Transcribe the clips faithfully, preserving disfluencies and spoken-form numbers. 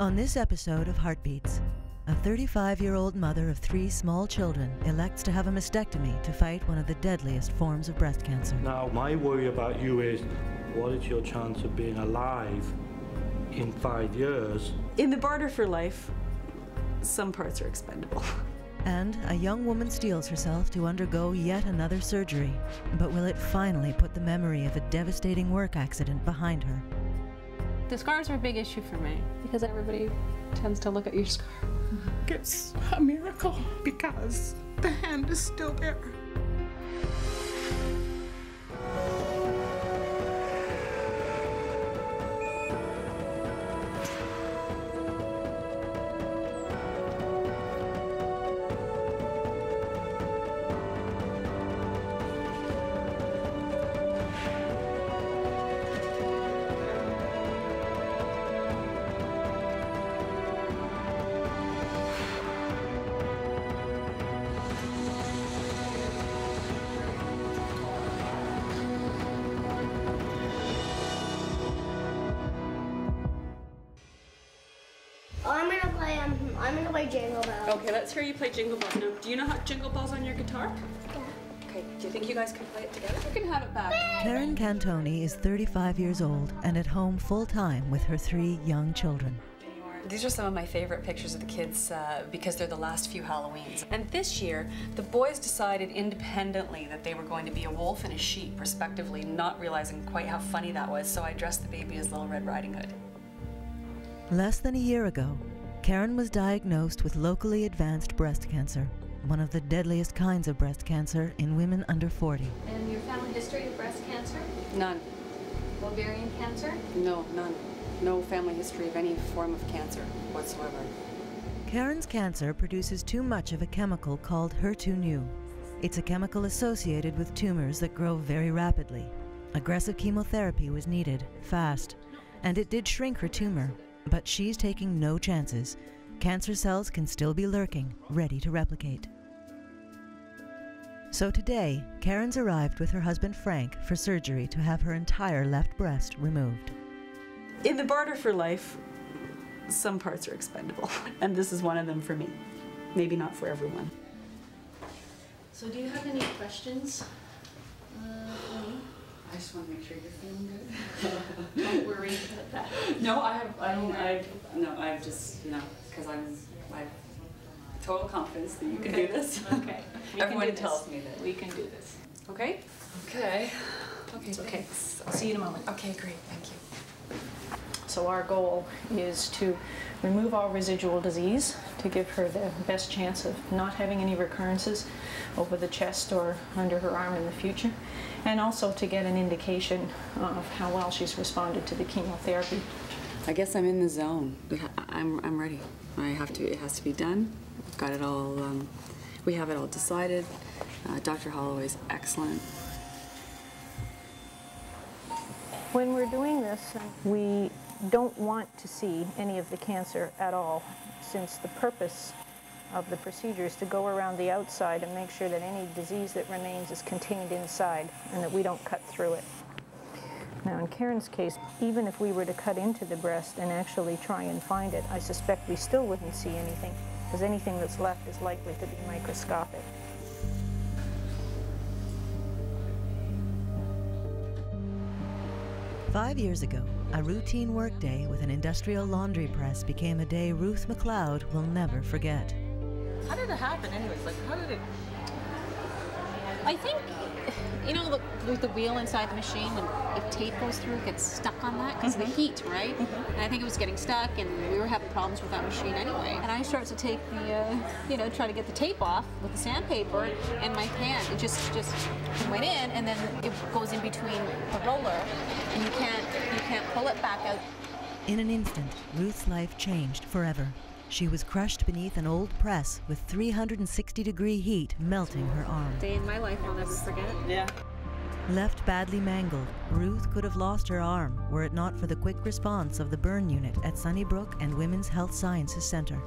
On this episode of Heartbeats, a thirty-five-year-old mother of three small children elects to have a mastectomy to fight one of the deadliest forms of breast cancer. Now, my worry about you is, what is your chance of being alive in five years? In the barter for life, some parts are expendable. And a young woman steels herself to undergo yet another surgery. But will it finally put the memory of a devastating work accident behind her? The scars are a big issue for me, because everybody tends to look at your scar. It's a miracle, because the hand is still there. I'm gonna play Jingle Bells. Okay, let's hear you play Jingle Bells. Now, do you know how Jingle Bells on your guitar? Yeah. Okay, do you think you guys can play it together? We can have it back. Karen Cantoni is thirty-five years old and at home full-time with her three young children. These are some of my favorite pictures of the kids uh, because they're the last few Halloweens. And this year, the boys decided independently that they were going to be a wolf and a sheep, respectively, not realizing quite how funny that was, so I dressed the baby as Little Red Riding Hood. Less than a year ago, Karen was diagnosed with locally advanced breast cancer, one of the deadliest kinds of breast cancer in women under forty. And your family history of breast cancer? None. Ovarian cancer? No, none. No family history of any form of cancer whatsoever. Karen's cancer produces too much of a chemical called H E R two neu. It's a chemical associated with tumors that grow very rapidly. Aggressive chemotherapy was needed, fast, and it did shrink her tumor. But she's taking no chances. Cancer cells can still be lurking, ready to replicate. So today, Karen's arrived with her husband Frank for surgery to have her entire left breast removed. In the barter for life, some parts are expendable, and this is one of them for me. Maybe not for everyone. So do you have any questions? I just want to make sure you're feeling good. Don't worry about that. No, I have, I don't, I, no, I've just, you know, because I'm, I have total confidence that you can do this. Okay. We Everyone tells me that. We can do this. Okay? Okay. Okay, okay. okay. See you in a moment. Okay, great, thank you. So our goal is to remove all residual disease to give her the best chance of not having any recurrences over the chest or under her arm in the future, and also to get an indication of how well she's responded to the chemotherapy. I guess I'm in the zone. I'm, I'm ready. I have to, it has to be done. We've got it all, um, we have it all decided. Uh, Doctor Holloway's excellent. When we're doing this, we don't want to see any of the cancer at all, since the purpose of the procedure is to go around the outside and make sure that any disease that remains is contained inside and that we don't cut through it. Now, in Karen's case, even if we were to cut into the breast and actually try and find it, I suspect we still wouldn't see anything, because anything that's left is likely to be microscopic. Five years ago, a routine workday with an industrial laundry press became a day Ruth McLeod will never forget. How did it happen, anyways? Like, how did it? I think, you know, the, with the wheel inside the machine, when if tape goes through, it gets stuck on that because mm-hmm. of the heat, right? Mm-hmm. And I think it was getting stuck, and we were having problems with that machine anyway. And I started to take the, uh, you know, try to get the tape off with the sandpaper, and my hand, it just just went in, and then it goes in between the roller, and you can't you can't pull it back out. In an instant, Ruth's life changed forever. She was crushed beneath an old press with three hundred sixty degree heat melting her arm. Day in my life I'll never forget. Yeah. Left badly mangled, Ruth could have lost her arm were it not for the quick response of the burn unit at Sunnybrook and Women's Health Sciences Centre.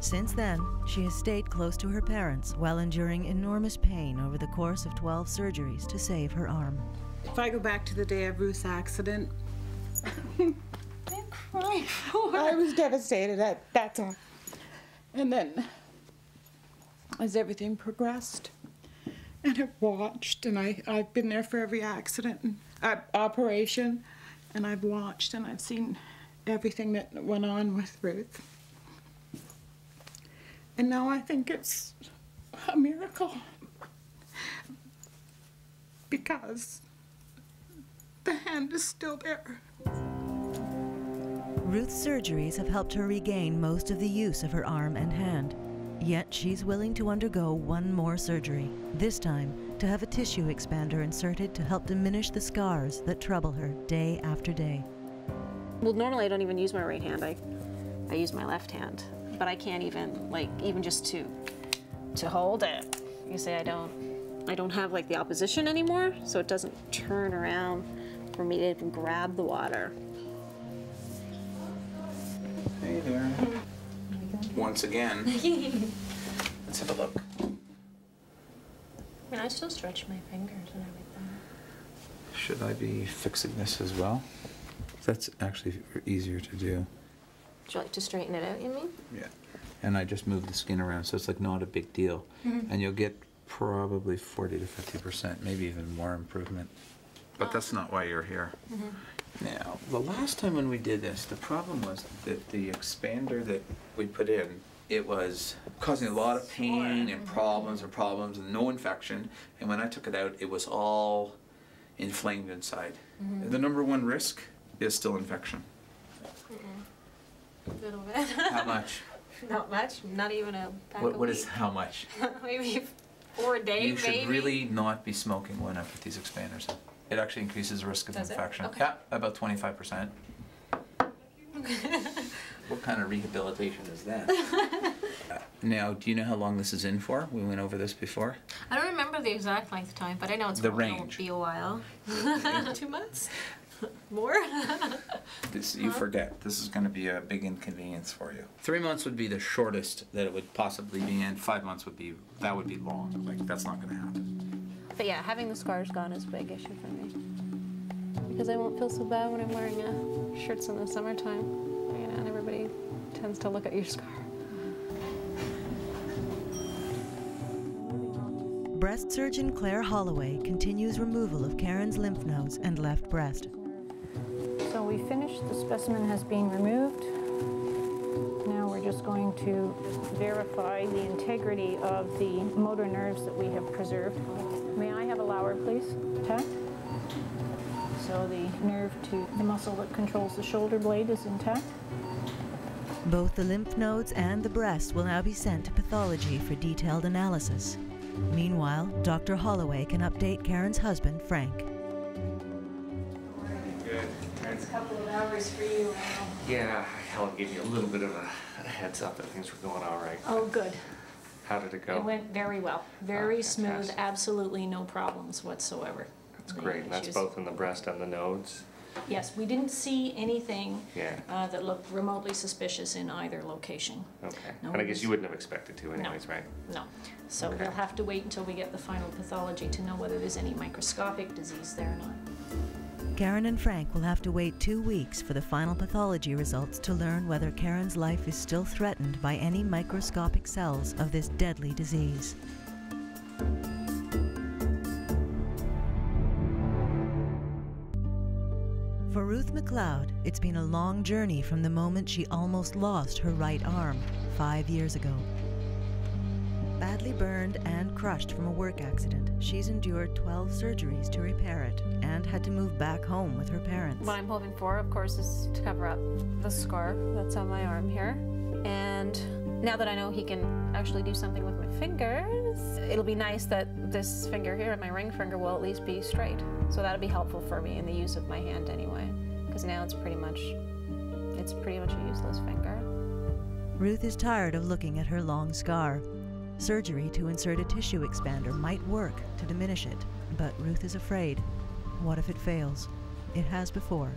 Since then, she has stayed close to her parents while enduring enormous pain over the course of twelve surgeries to save her arm. If I go back to the day of Ruth's accident, Oh, I was devastated at that time. And then as everything progressed, and I watched, and I, I've been there for every accident and uh, operation, and I've watched and I've seen everything that went on with Ruth. And now I think it's a miracle, because the hand is still there. Ruth's surgeries have helped her regain most of the use of her arm and hand. Yet she's willing to undergo one more surgery, this time to have a tissue expander inserted to help diminish the scars that trouble her day after day. Well, normally I don't even use my right hand. I, I use my left hand, but I can't even, like, even just to, to hold it. You say I don't, I don't have, like, the opposition anymore, so it doesn't turn around for me to even grab the water. Hey there. Once again. Let's have a look. I mean, I still stretch my fingers and everything. Should I be fixing this as well? That's actually easier to do. Would you like to straighten it out, you mean? Yeah. And I just move the skin around, so it's like not a big deal. Mm-hmm. And you'll get probably forty to fifty percent, maybe even more improvement. But oh. That's not why you're here. Mm-hmm. Now, the last time when we did this, the problem was that the expander that we put in, it was causing a lot of pain and problems and problems and no infection. And when I took it out, it was all inflamed inside. Mm-hmm. The number one risk is still infection. Mm-mm. A little bit. How much? Not much. Not even a pack what, a What week. Is how much? Maybe four a day, You should maybe? really not be smoking when I put these expanders in. It actually increases the risk of Does infection. Okay. Yeah, about twenty-five percent. What kind of rehabilitation is that? uh, now, do you know how long this is in for? We went over this before. I don't remember the exact length of time, but I know it's going to be a while. Two months? More? this, you huh? forget. This is going to be a big inconvenience for you. Three months would be the shortest that it would possibly be, and five months would be, that would be long. Like, that's not going to happen. But yeah, having the scars gone is a big issue for me, because I won't feel so bad when I'm wearing uh, shirts in the summertime, you know, and everybody tends to look at your scar. Breast surgeon Claire Holloway continues removal of Karen's lymph nodes and left breast. So we finished, the specimen has been removed. Now we're just going to verify the integrity of the motor nerves that we have preserved. May I have a lower, please? Intact. So the nerve to the muscle that controls the shoulder blade is intact. Both the lymph nodes and the breast will now be sent to pathology for detailed analysis. Meanwhile, Doctor Holloway can update Karen's husband, Frank. Good. It's a couple of hours for you now. Yeah, Helen gave me a little bit of a, a heads up that things were going all right. Oh, good. How did it go? It went very well. Very oh, smooth, absolutely no problems whatsoever. That's great. And that's both in the breast and the nodes? Yes, we didn't see anything yeah. uh, that looked remotely suspicious in either location. Okay. No and I guess you wouldn't have expected to anyways, no. right? No. So okay. we'll have to wait until we get the final pathology to know whether there's any microscopic disease there or not. Karen and Frank will have to wait two weeks for the final pathology results to learn whether Karen's life is still threatened by any microscopic cells of this deadly disease. For Ruth McLeod, it's been a long journey from the moment she almost lost her right arm five years ago. Badly burned and crushed from a work accident, she's endured twelve surgeries to repair it and had to move back home with her parents. What I'm hoping for, of course, is to cover up the scar that's on my arm here. And now that I know he can actually do something with my fingers, it'll be nice that this finger here, my ring finger, will at least be straight. So that'll be helpful for me in the use of my hand anyway, because now it's pretty much, it's pretty much a useless finger. Ruth is tired of looking at her long scar. Surgery to insert a tissue expander might work to diminish it, but Ruth is afraid. What if it fails? It has before.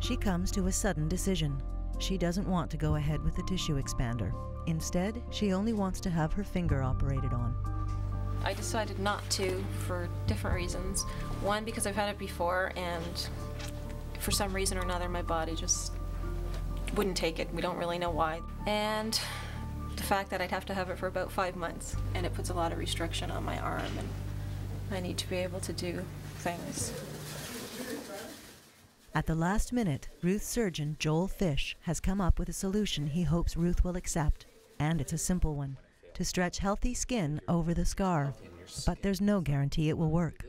She comes to a sudden decision. She doesn't want to go ahead with the tissue expander. Instead, she only wants to have her finger operated on. I decided not to for different reasons. One, because I've had it before, and for some reason or another, my body just wouldn't take it. We don't really know why. And the fact that I'd have to have it for about five months, and it puts a lot of restriction on my arm, and I need to be able to do things. At the last minute, Ruth's surgeon, Joel Fish, has come up with a solution he hopes Ruth will accept, and it's a simple one, to stretch healthy skin over the scar. But there's no guarantee it will work.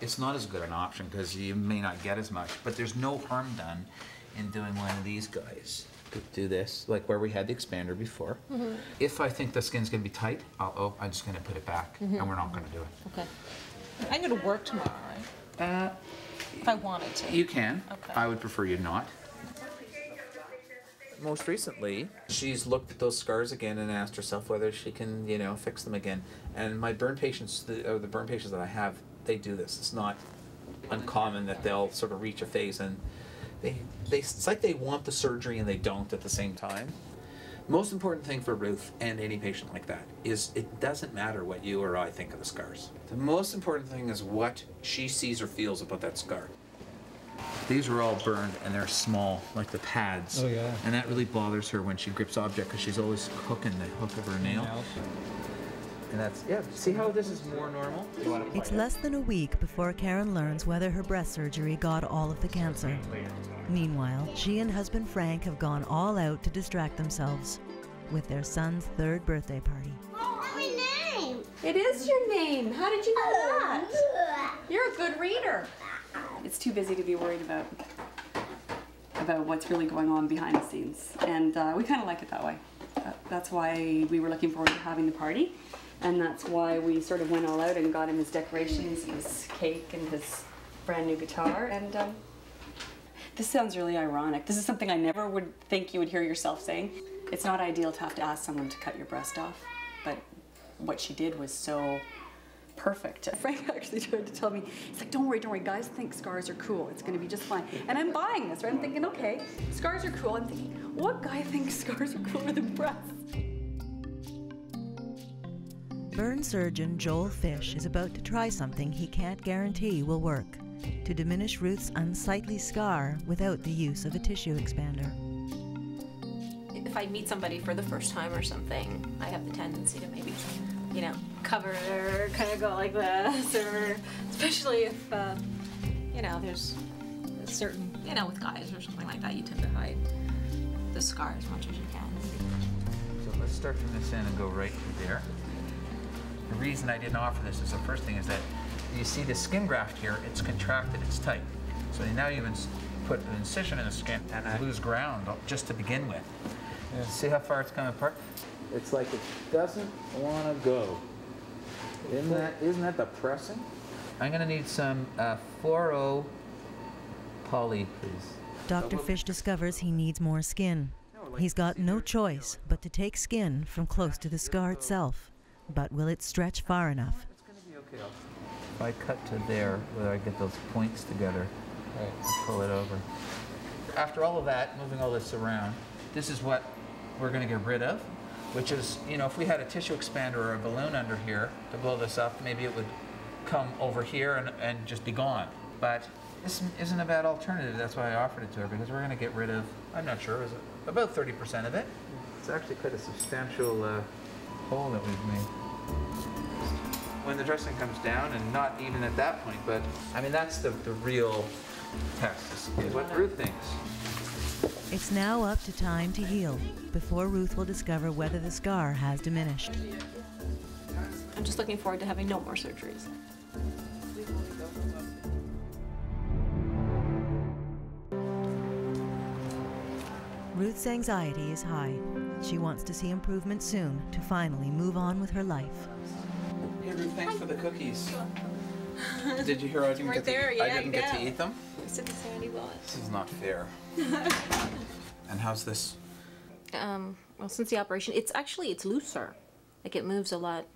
It's not as good an option because you may not get as much, but there's no harm done in doing one of these guys. Could do this, like where we had the expander before. Mm-hmm. If I think the skin's going to be tight, I'll, oh, I'm just going to put it back, mm-hmm. and we're not going to do it. Okay. I'm going to work tomorrow, right? Uh, if I wanted to. You can. Okay. I would prefer you not. Most recently, she's looked at those scars again and asked herself whether she can, you know, fix them again. And my burn patients, the, or the burn patients that I have, they do this. It's not uncommon that they'll sort of reach a phase and they, they, it's like they want the surgery and they don't at the same time. Most important thing for Ruth and any patient like that is it doesn't matter what you or I think of the scars. The most important thing is what she sees or feels about that scar. These are all burned and they're small, like the pads. Oh, yeah. And that really bothers her when she grips object because she's always hooking the hook of her nail. And that's, yeah, see how this is more normal? It's less than a week before Karen learns whether her breast surgery got all of the cancer. Meanwhile, she and husband Frank have gone all out to distract themselves with their son's third birthday party. That's my name! It is your name! How did you know that? You're a good reader. It's too busy to be worried about about what's really going on behind the scenes, and uh, we kind of like it that way. Uh, that's why we were looking forward to having the party, and that's why we sort of went all out and got him his decorations, his cake, and his brand new guitar. And um, this sounds really ironic. This is something I never would think you would hear yourself saying. It's not ideal to have to ask someone to cut your breast off, but what she did was so perfect. Frank actually tried to tell me, he's like, don't worry, don't worry, guys think scars are cool. It's going to be just fine. And I'm buying this, right? I'm thinking, okay, scars are cool. I'm thinking, what guy thinks scars are cooler than breasts? Burn surgeon Joel Fish is about to try something he can't guarantee will work, to diminish Ruth's unsightly scar without the use of a tissue expander. If I meet somebody for the first time or something, I have the tendency to maybe, you know, cover or kind of go like this, or especially if, uh, you know, there's a certain, you know, with guys or something like that, you tend to hide the scar as much as you can. So let's start from this end and go right through there. The reason I didn't offer this is the first thing is that you see the skin graft here, it's contracted, it's tight. So now you've put an incision in the skin and I lose ground just to begin with. Yeah. See how far it's coming apart? It's like it doesn't want to go. Isn't that, isn't that depressing? I'm going to need some uh, four oh poly, please. Doctor Fish discovers he needs more skin. He's got no choice but to take skin from close to the scar itself. But will it stretch far enough? It's going to be okay. If I cut to there, where I get those points together, right, pull it over. After all of that, moving all this around, this is what we're going to get rid of, which is, you know, if we had a tissue expander or a balloon under here to blow this up, maybe it would come over here and, and just be gone. But this isn't a bad alternative. That's why I offered it to her, because we're going to get rid of, I'm not sure, is it about thirty percent of it. It's actually quite a substantial uh, hole that we've made. When the dressing comes down, and not even at that point, but I mean, that's the, the real test, is what Ruth thinks. It's now up to time to heal, before Ruth will discover whether the scar has diminished. I'm just looking forward to having no more surgeries. Ruth's anxiety is high. She wants to see improvement soon to finally move on with her life. Hey Ruth, thanks for the cookies. Did you hear I didn't, get to, there, yeah, I didn't get to eat them? This is not fair. And how's this? Um, well, since the operation, it's actually, it's looser. Like, it moves a lot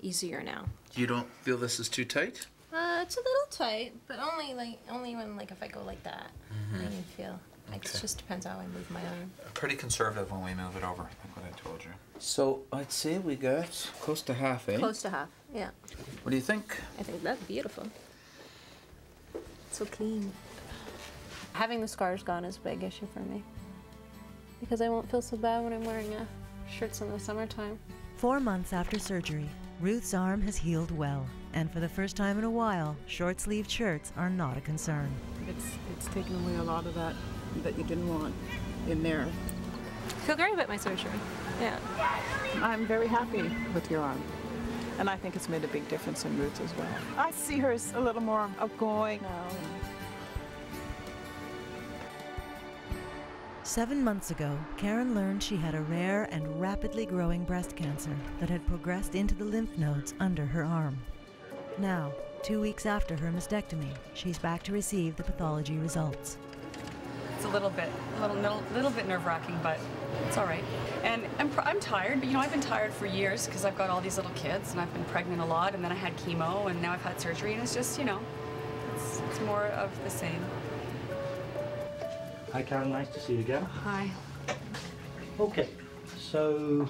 easier now. You don't feel this is too tight? Uh, it's a little tight, but only, like, only when, like, if I go like that, mm-hmm. I can feel. Like, okay. It just depends how I move my arm. Pretty conservative when we move it over, like what I told you. So, I'd say we got close to half, eh? Close to half, yeah. What do you think? I think that's beautiful. So clean. having the scars gone is a big issue for me, because I won't feel so bad when I'm wearing a shirts in the summertime. Four months after surgery, Ruth's arm has healed well, and for the first time in a while, short-sleeved shirts are not a concern. It's, it's taken away a lot of that that you didn't want in there. I feel great about my surgery, yeah. I'm very happy with your arm, and I think it's made a big difference in Ruth as well. I see her as a little more outgoing now. Seven months ago, Karen learned she had a rare and rapidly growing breast cancer that had progressed into the lymph nodes under her arm. Now, two weeks after her mastectomy, she's back to receive the pathology results. It's a little bit, a little, little, little bit nerve-wracking, but it's all right. And I'm, I'm tired, but you know, I've been tired for years because I've got all these little kids, and I've been pregnant a lot, and then I had chemo, and now I've had surgery, and it's just, you know, it's, it's more of the same. Hi Karen, nice to see you again. Hi. Okay, so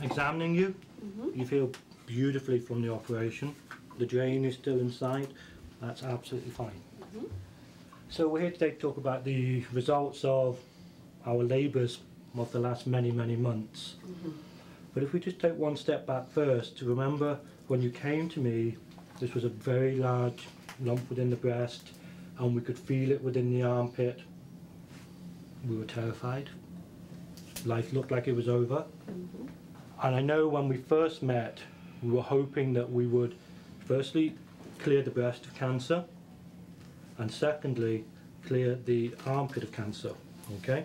examining you, mm-hmm. you feel beautifully from the operation. The drain is still inside, that's absolutely fine. Mm-hmm. So we're here today to talk about the results of our labours of the last many, many months. Mm-hmm. But if we just take one step back first, to remember when you came to me, this was a very large lump within the breast, and we could feel it within the armpit. We were terrified. Life looked like it was over. Mm-hmm. And I know when we first met, we were hoping that we would firstly clear the breast of cancer, and secondly, clear the armpit of cancer, okay?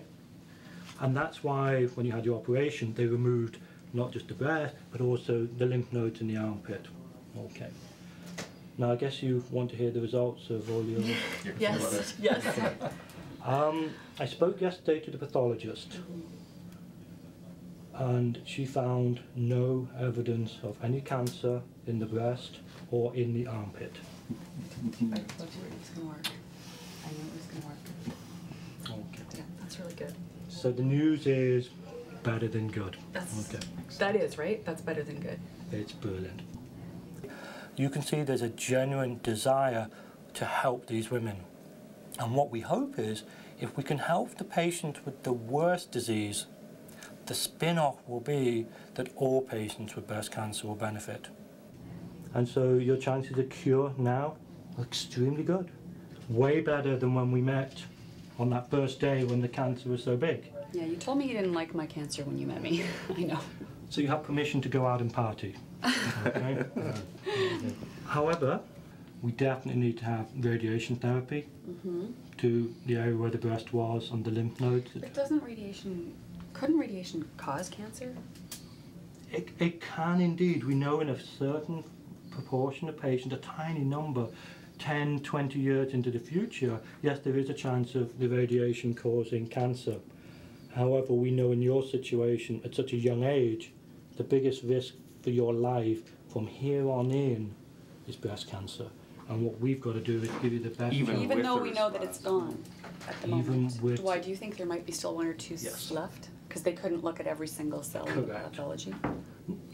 And that's why when you had your operation, they removed not just the breast, but also the lymph nodes in the armpit, okay? Now, I guess you want to hear the results of all your... Yes, yes. Um, I spoke yesterday to the pathologist, mm-hmm. and she found no evidence of any cancer in the breast or in the armpit. I told you it was going to work. I knew it was going to work. Okay. Yeah, that's really good. So the news is better than good. That's, okay. That is, right? That's better than good. It's brilliant. You can see there's a genuine desire to help these women. And what we hope is, if we can help the patient with the worst disease, the spin-off will be that all patients with breast cancer will benefit. And so your chances of cure now are extremely good. Way better than when we met on that first day when the cancer was so big. Yeah, you told me you didn't like my cancer when you met me. I know. So you have permission to go out and party. Okay? uh, however, we definitely need to have radiation therapy mm-hmm. to the area where the breast was and the lymph nodes. But doesn't radiation, couldn't radiation cause cancer? It, it can indeed. We know in a certain proportion of patients, a tiny number, ten, twenty years into the future, yes, there is a chance of the radiation causing cancer. However, we know in your situation, at such a young age, the biggest risk for your life from here on in is breast cancer. And what we've got to do is give you the best. Even, even though we know that it's gone at the moment. With, why do you think there might be still one or two yes. left? Because they couldn't look at every single cell Correct. In the pathology.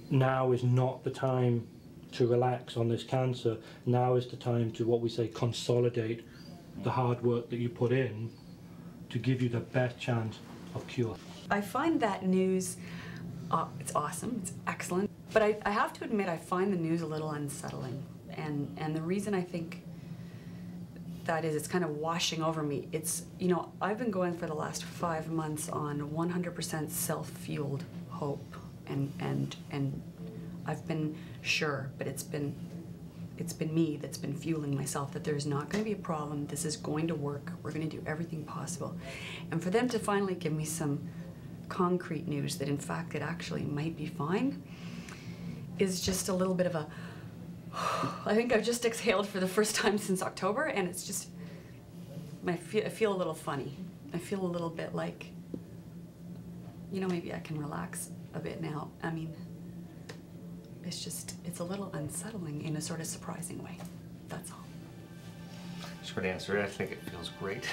Now is not the time to relax on this cancer. Now is the time to, what we say, consolidate the hard work that you put in to give you the best chance of cure. I find that news, uh, it's awesome, it's excellent. But I, I have to admit, I find the news a little unsettling. And, and the reason I think that is, it's kind of washing over me. It's, you know, I've been going for the last five months on one hundred percent self-fueled hope, and, and, and I've been sure, but it's been, it's been me that's been fueling myself, that there's not going to be a problem, this is going to work, we're going to do everything possible. And for them to finally give me some concrete news that in fact it actually might be fine is just a little bit of a, I think I've just exhaled for the first time since October, and it's just, I feel, I feel a little funny. I feel a little bit like, you know, maybe I can relax a bit now. I mean, it's just, it's a little unsettling in a sort of surprising way. That's all. Short answer, I think it feels great.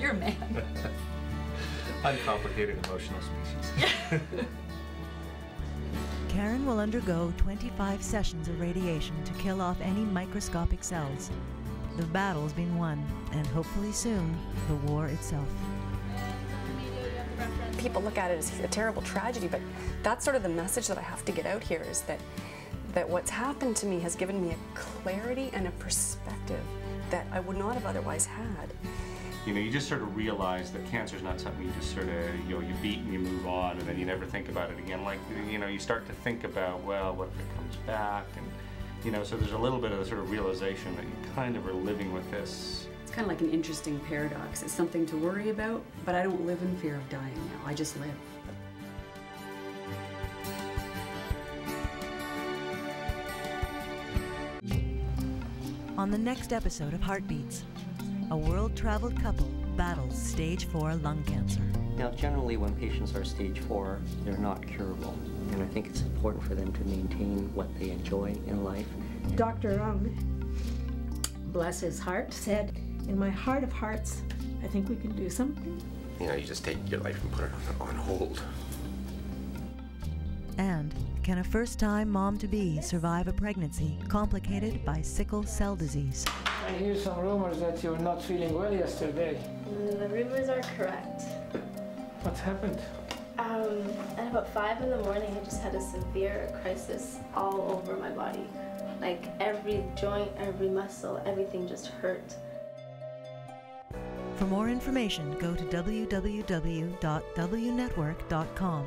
You're a man. Uncomplicated emotional species. Yeah. Karen will undergo twenty-five sessions of radiation to kill off any microscopic cells. The battle's been won, and hopefully soon, the war itself. People look at it as a terrible tragedy, but that's sort of the message that I have to get out here, is that, that what's happened to me has given me a clarity and a perspective that I would not have otherwise had. You know, you just sort of realize that cancer's not something you just sort of, you know, you beat and you move on, and then you never think about it again. Like, you know, you start to think about, well, what if it comes back? And, you know, so there's a little bit of the sort of realization that you kind of are living with this. It's kind of like an interesting paradox. It's something to worry about, but I don't live in fear of dying now. I just live. On the next episode of Heartbeats, a world-traveled couple battles stage four lung cancer. Now, generally when patients are stage four, they're not curable. And I think it's important for them to maintain what they enjoy in life. Doctor Ung, bless his heart, said, in my heart of hearts, I think we can do something. You know, you just take your life and put it on hold. And can a first-time mom-to-be survive a pregnancy complicated by sickle cell disease? I hear some rumors that you were not feeling well yesterday. The rumors are correct. What's happened? Um, at about five in the morning, I just had a severe crisis all over my body. Like, every joint, every muscle, everything just hurt. For more information, go to w w w dot w network dot com.